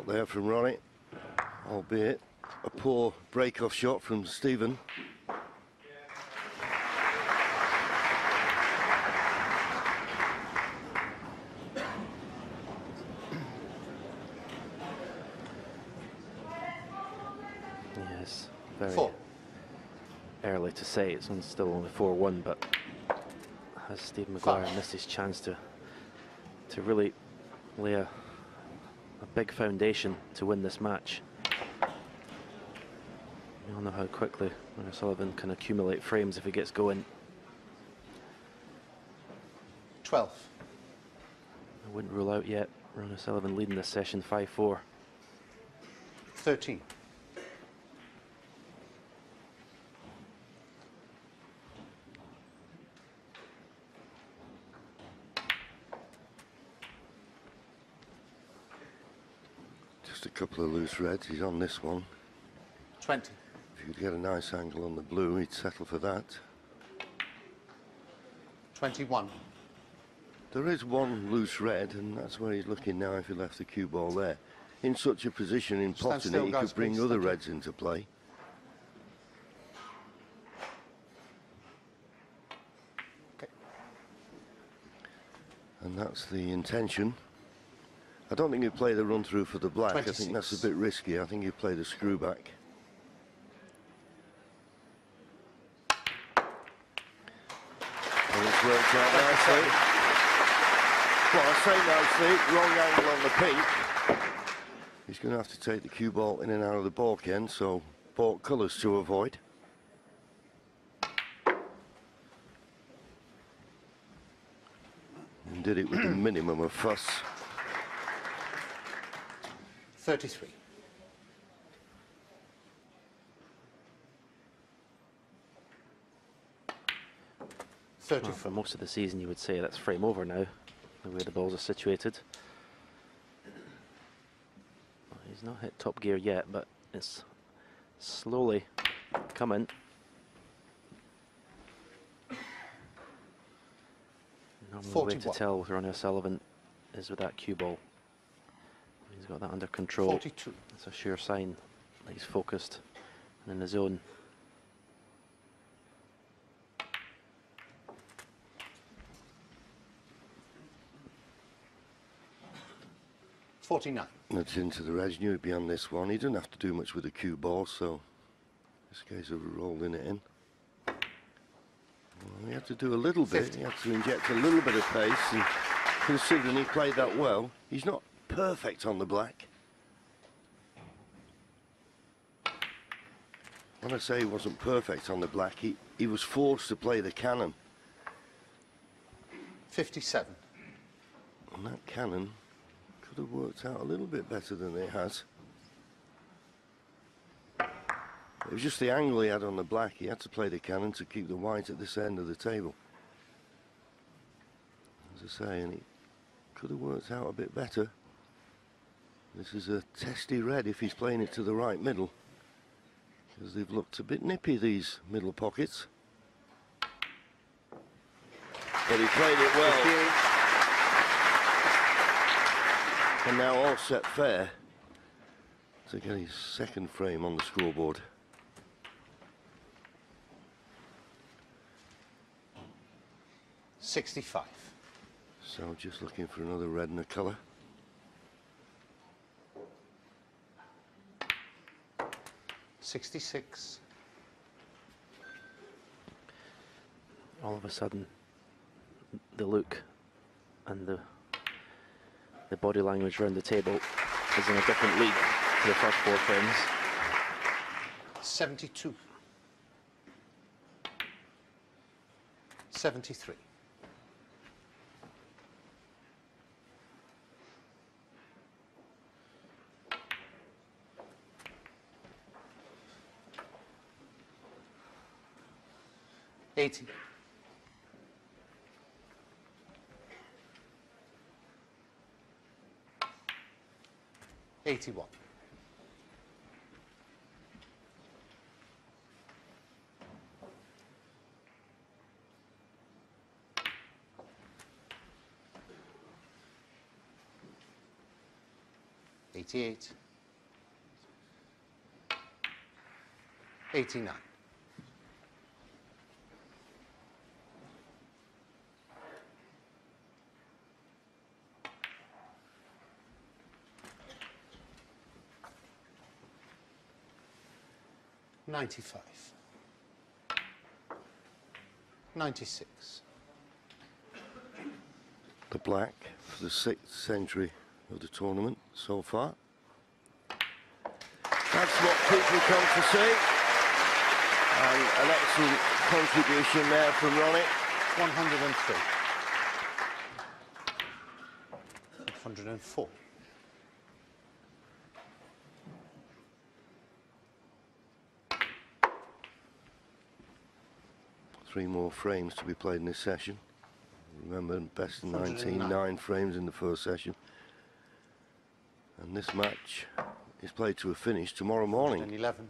shot there from Ronnie, albeit a poor break-off shot from Stephen. Yes, very early to say, it's still only 4-1, but has Stephen McGuire missed his chance to really lay a big foundation to win this match. We all know how quickly O'Sullivan can accumulate frames if he gets going. 12. I wouldn't rule out yet. Ronnie O'Sullivan leading this session 5-4. 13. 2 loose reds, he's on this one. 20. If you could get a nice angle on the blue, he'd settle for that. 21. There is one loose red, and that's where he's looking now if he left the cue ball there. In such a position in potting it, he could bring other reds into play. 'Kay. And that's the intention. I don't think you play the run through for the black. 26. I think that's a bit risky. I think you play the screw back. And it's worked out nicely. Well, I say nicely, wrong angle on the pink. He's going to have to take the cue ball in and out of the balk end, so balk colours to avoid. And did it with the minimum of fuss. 33. Well, for most of the season, you would say that's frame over now, the way the balls are situated. Well, he's not hit top gear yet, but it's slowly coming. Normally the way to tell with Ronnie O'Sullivan is with that cue ball. He's got that under control. 42. That's a sure sign that he's focused and in the zone. 49. That's into the reds, knew he'd be on this one. He didn't have to do much with the cue ball, so this case of rolling it in. Well, he had to do a little 50. Bit. He had to inject a little bit of pace, and considering he played that well, he's not perfect on the black. When I say he wasn't perfect on the black, he was forced to play the cannon. 57. And that cannon could have worked out a little bit better than it has. It was just the angle he had on the black. He had to play the cannon to keep the white at this end of the table. As I say, and it could have worked out a bit better. This is a testy red if he's playing it to the right middle, because they've looked a bit nippy, these middle pockets. But he played it well. And now all set fair to get his second frame on the scoreboard. $65. So just looking for another red and a colour. 66. All of a sudden, the look and the body language around the table is in a different league to the first four frames. 72. 73. 80. $81. 88, 89. "95, 96. The black for the 6th century of the tournament so far. That's what people come to see. And an excellent contribution there from Ronnie. 103. 104. 3 more frames to be played in this session. Remember, best in 19, 9 frames in the first session. And this match is played to a finish tomorrow morning. 11.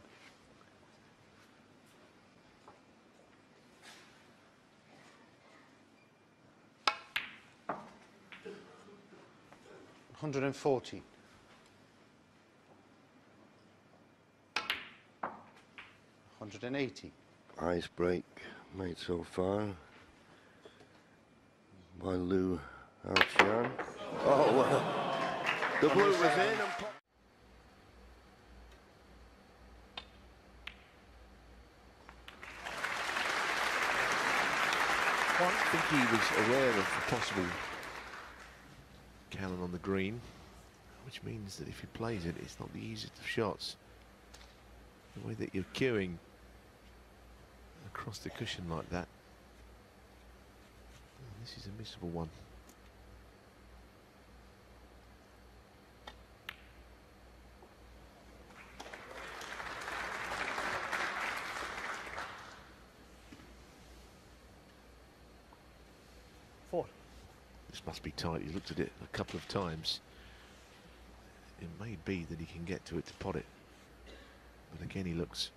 114. 180. Ice break made so far by Lou Archean. Oh, well. The blue was in and... 1. I think he was aware of the possible cannon on the green, which means that if he plays it, it's not the easiest of shots. The way that you're queuing across the cushion like that. This is a missable one. 4. This must be tight. He's looked at it a couple of times. It may be that he can get to it to pot it. But again, he looks.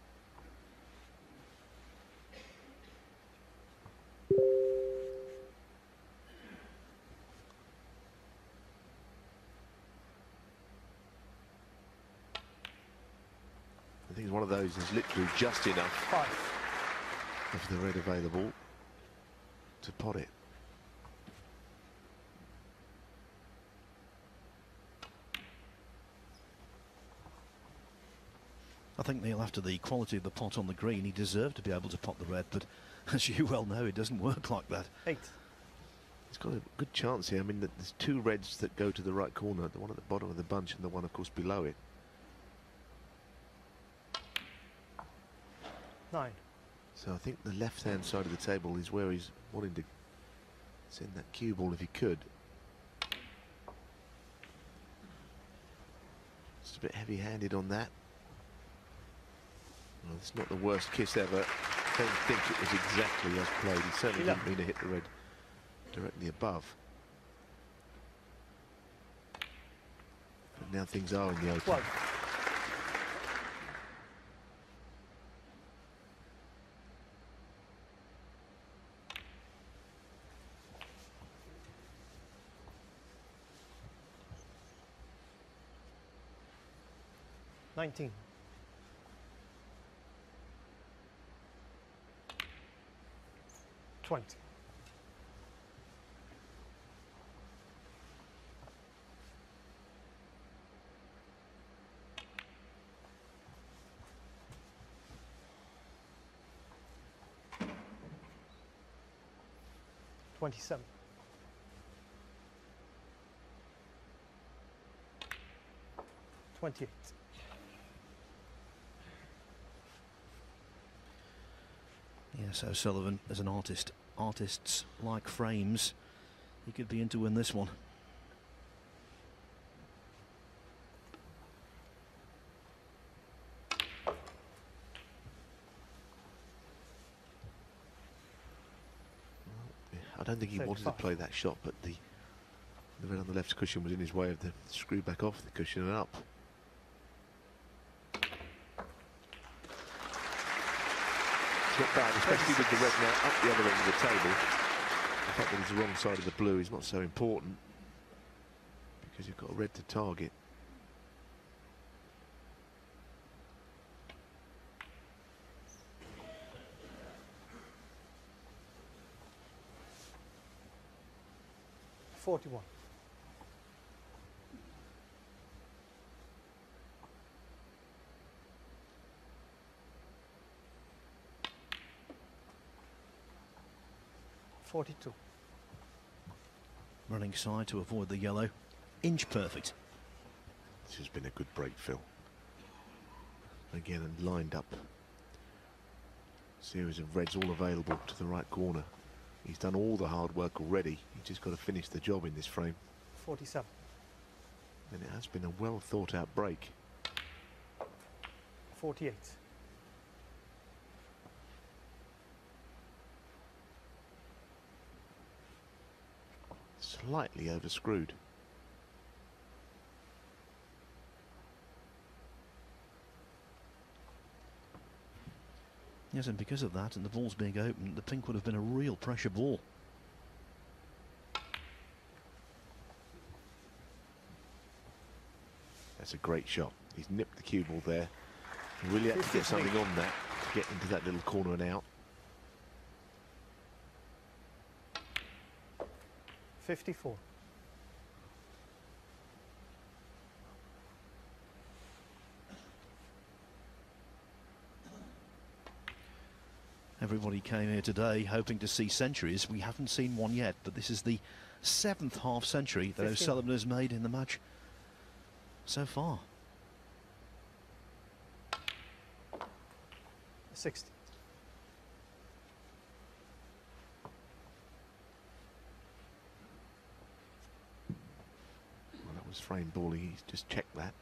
1 of those is literally just enough 5. Of the red available to pot it. I think, Neil, after the quality of the pot on the green, he deserved to be able to pot the red, but as you well know, it doesn't work like that. 8. He's got a good chance here. I mean, there's 2 reds that go to the right corner, the one at the bottom of the bunch and the one, of course, below it. 9. So I think the left-hand side of the table is where he's wanting to send that cue ball if he could. Just a bit heavy-handed on that. Well, it's not the worst kiss ever. I don't think it was exactly as played. He certainly didn't mean to hit the red directly above. But now things are in the open. 12. 19. 20. 27. 28. Yes, O'Sullivan, as an artist, artists like frames. He could be in to win this one. I don't think he wanted to play that shot, but the red on the left cushion was in his way of the screw back off the cushion and up. 5, especially with the red now up the other end of the table. The fact that it's the wrong side of the blue is not so important because you've got a red to target. 41. Running side to avoid the yellow. Inch perfect. This has been a good break, Phil. Again, and lined up. Series of reds all available to the right corner. He's done all the hard work already. He's just got to finish the job in this frame. 47. And it has been a well thought out break. 48. 48. Slightly overscrewed. Yes, and because of that and the ball's being open, the pink would have been a real pressure ball. 's a great shot. He's nipped the cue ball there. Really had to get something on that to get into that little corner and out. 54. Everybody came here today hoping to see centuries. We haven't seen one yet, but this is the 7th half century that O'Sullivan has made in the match so far. 60. 3 ball, he's just checked that.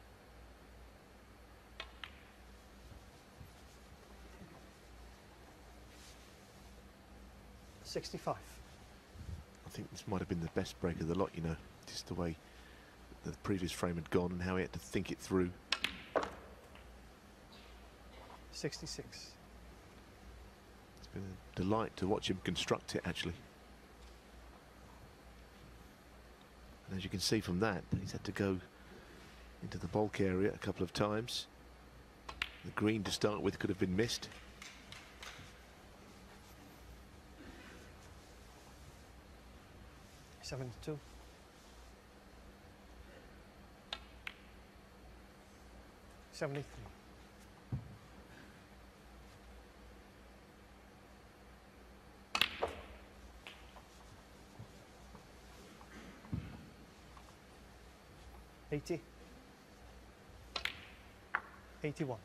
65. I think this might have been the best break of the lot, you know, just the way the previous frame had gone and how he had to think it through. 66. It's been a delight to watch him construct it, actually. As you can see from that, he's had to go into the bulk area a couple of times. The green to start with could have been missed. 72. 73. 80. 81. 81.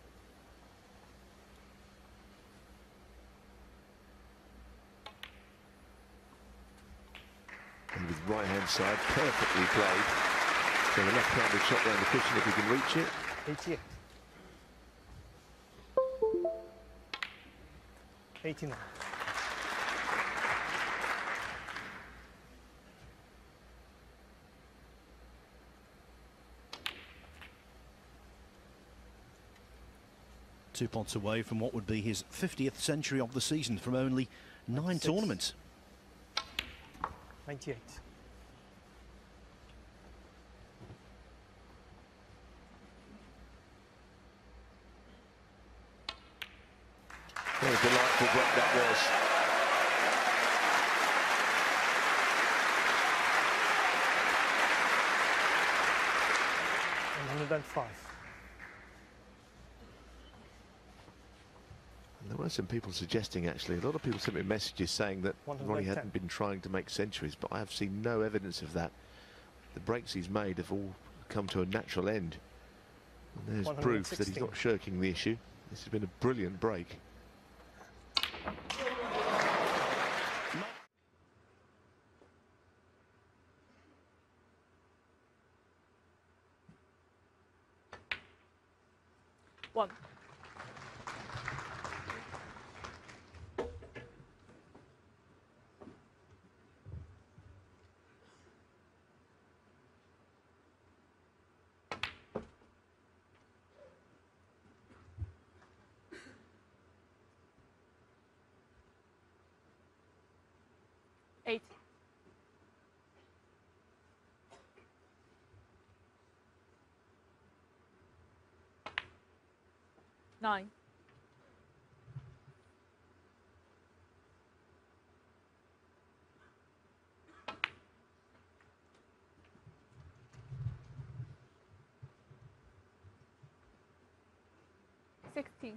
With right-hand side, perfectly played. So the left-handed shot down the cushion if you can reach it. 88. 89. 2 points away from what would be his 50th century of the season from only 9 tournaments. 98. What a delightful break that was. And 105. There were some people suggesting, actually, a lot of people sent me messages saying that Ronnie hadn't been trying to make centuries, but I have seen no evidence of that. The breaks he's made have all come to a natural end. And there's proof that he's not shirking the issue. This has been a brilliant break. One. Nine. 10. 16,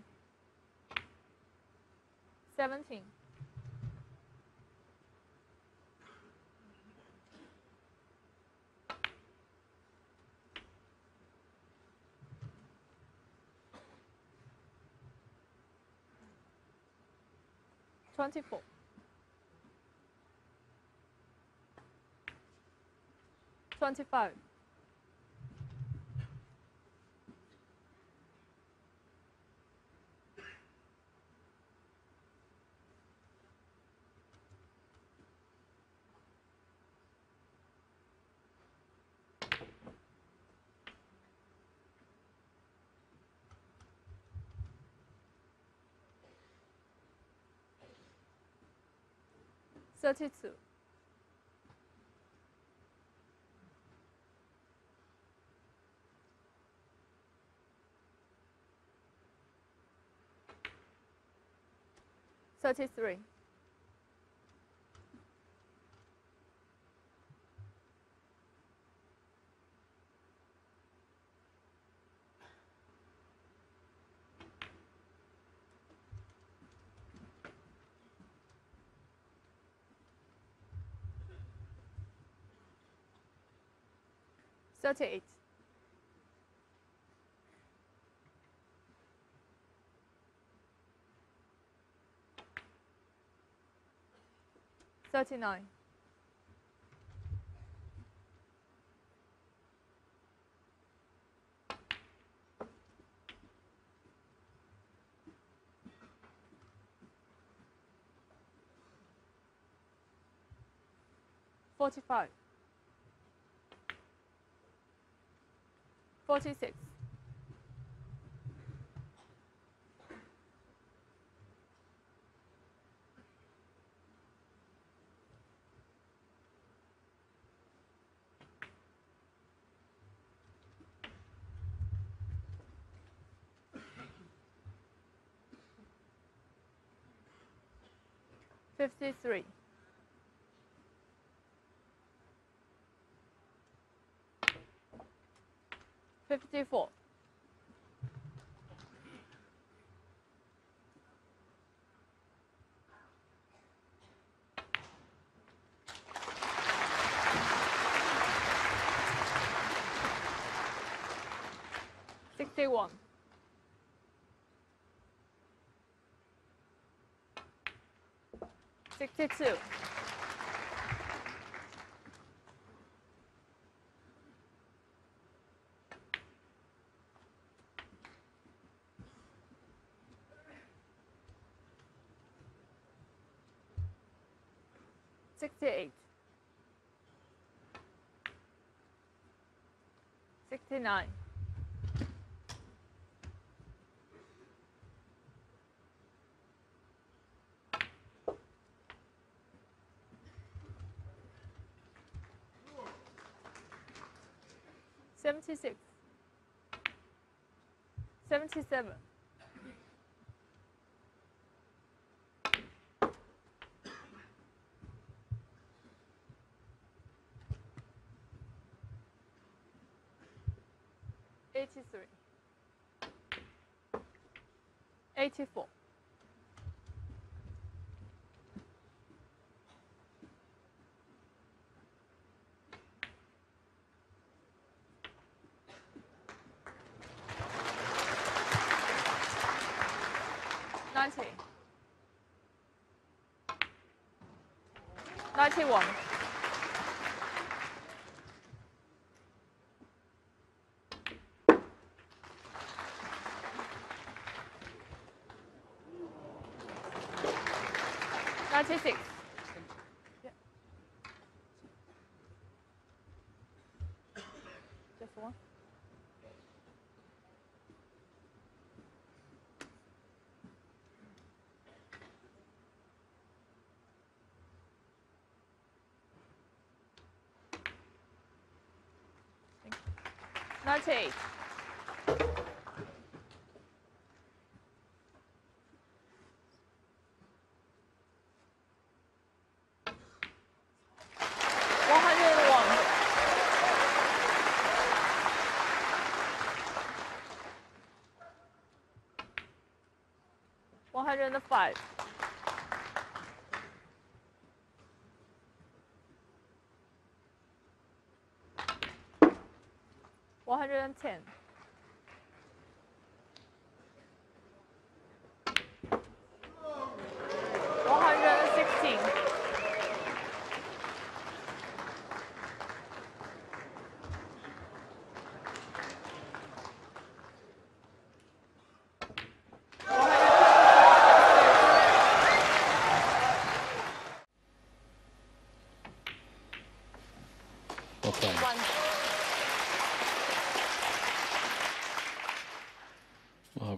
17, 24, 25, 32, 33, 38, 39, 45, 46, 53, 54, 61, 62, 68, 69, 76, 77, 83, 84, 90, 91, 96, 98, 101, 105. One 110. 116. 1.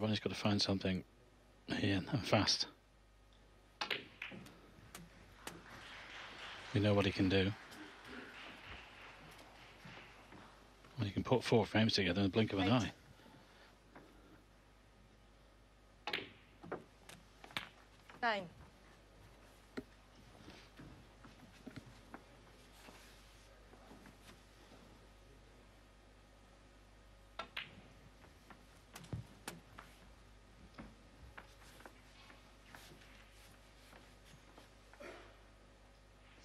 Ronnie's got to find something here and fast. We know what he can do. Well, he can put four frames together in the blink of an eye. Nine.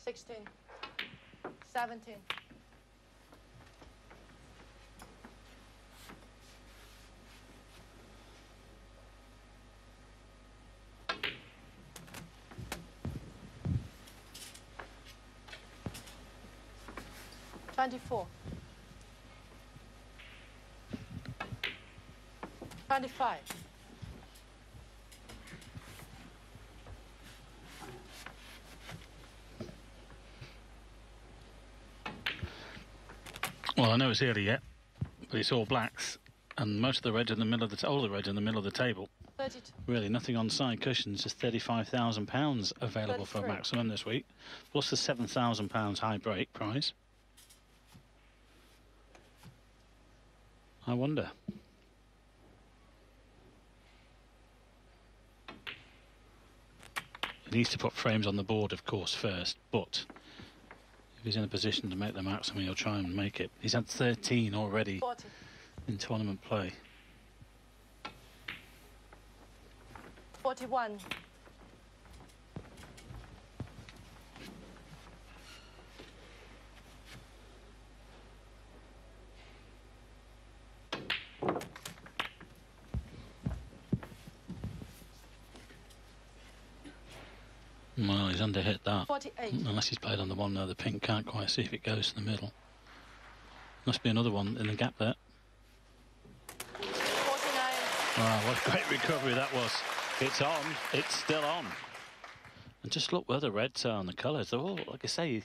16, 17. 24. 25. 25. Well, I know it's early yet, but it's all blacks, and most of the red in the middle of the table. 32. Really, nothing on side cushions. Just £35,000 available 33. For a maximum this week, plus the £7,000 high break prize. I wonder. He needs to put frames on the board, of course, first, but he's in a position to make the maximum, he'll try and make it. He's had 13 already 40. In tournament play. 41. 48. Unless he's played on the one now, the pink can't quite see if it goes to the middle. Must be another one in the gap there. 49. Wow, what a great recovery that was. It's on, it's still on. And just look where the reds are and the colours. They're all, like I say,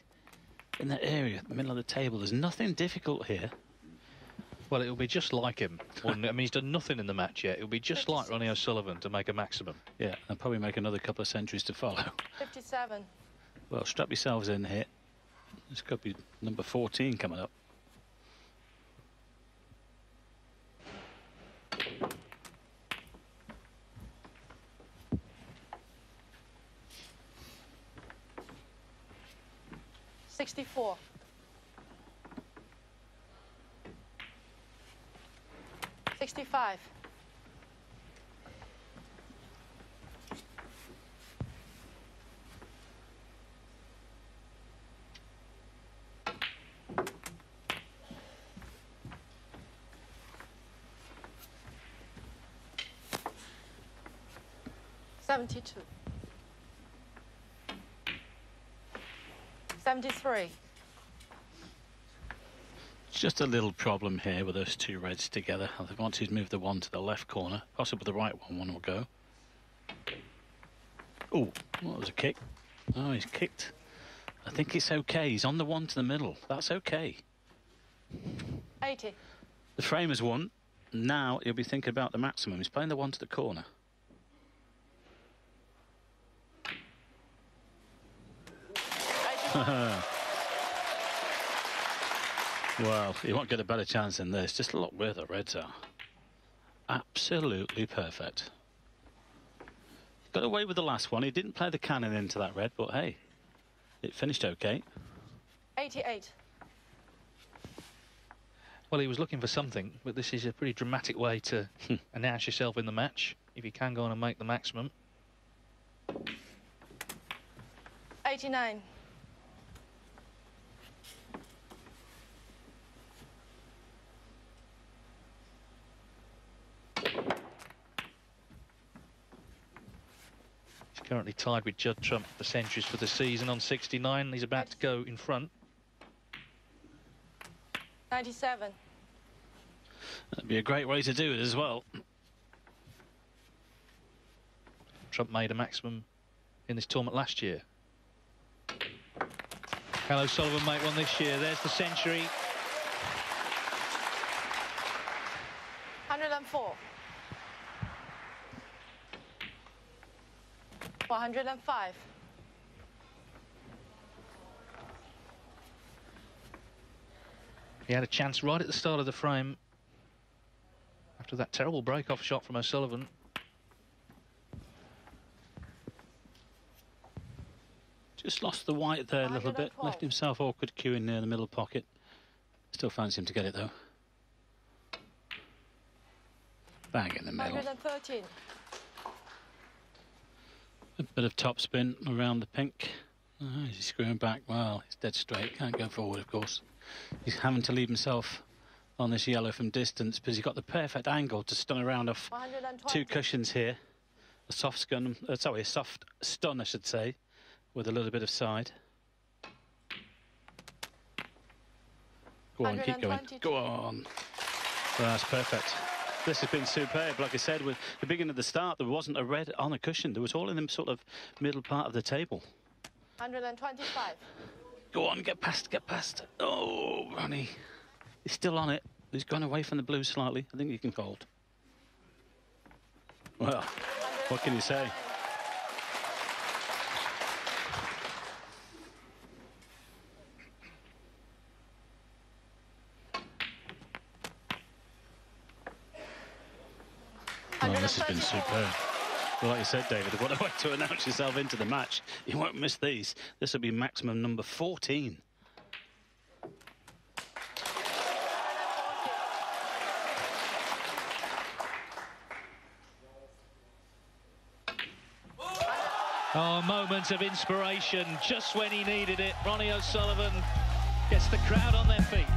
in that area, the middle of the table. There's nothing difficult here. Well, it'll be just like him. I mean, he's done nothing in the match yet. It'll be just 56. Like Ronnie O'Sullivan to make a maximum. Yeah, and probably make another couple of centuries to follow. 57. Well, strap yourselves in here. This could be number 14 coming up. 64. 65. 72. 73. Just a little problem here with those two reds together. Once he's moved the one to the left corner, possibly the right one will go. Oh, well, that was a kick. Oh, he's kicked. I think it's okay. He's on the one to the middle. That's okay. 80. The frame has won. Now he'll be thinking about the maximum. He's playing the one to the corner. 81. Well, you won't get a better chance than this. Just look where the reds are. Absolutely perfect. Got away with the last one. He didn't play the cannon into that red, but hey, it finished okay. 88. Well, he was looking for something, but this is a pretty dramatic way to announce yourself in the match, if you can go on and make the maximum. 89. He's currently tied with Judd Trump for centuries for the season on 69. He's about to go in front. 97. That'd be a great way to do it as well. Trump made a maximum in this tournament last year. Can O'Sullivan make one this year? There's the century. 104. 105. He had a chance right at the start of the frame after that terrible break-off shot from O'Sullivan. 112. Lost the white there a little bit, left himself awkward queuing near the middle pocket. Still fancy him to get it though. Bang in the middle. 113. A bit of topspin around the pink. Oh, is he screwing back? Well, he's dead straight, can't go forward of course. He's having to leave himself on this yellow from distance because he's got the perfect angle to stun around off two cushions here. A soft stun, sorry, a soft stun I should say, with a little bit of side. Go on, keep going. Go on. Well, that's perfect. This has been superb. Like I said, with the beginning of the start, there wasn't a red on a cushion. There was all in the sort of middle part of the table. 125. Go on, get past, get past. Oh, Ronnie. He's still on it. He's gone away from the blue slightly. I think he can fold. Well, what can you say? 134. Superb. Well, like you said, David, what a way to announce yourself into the match. You won't miss these. This will be maximum number 14. 140. Oh, moments of inspiration just when he needed it. Ronnie O'Sullivan gets the crowd on their feet.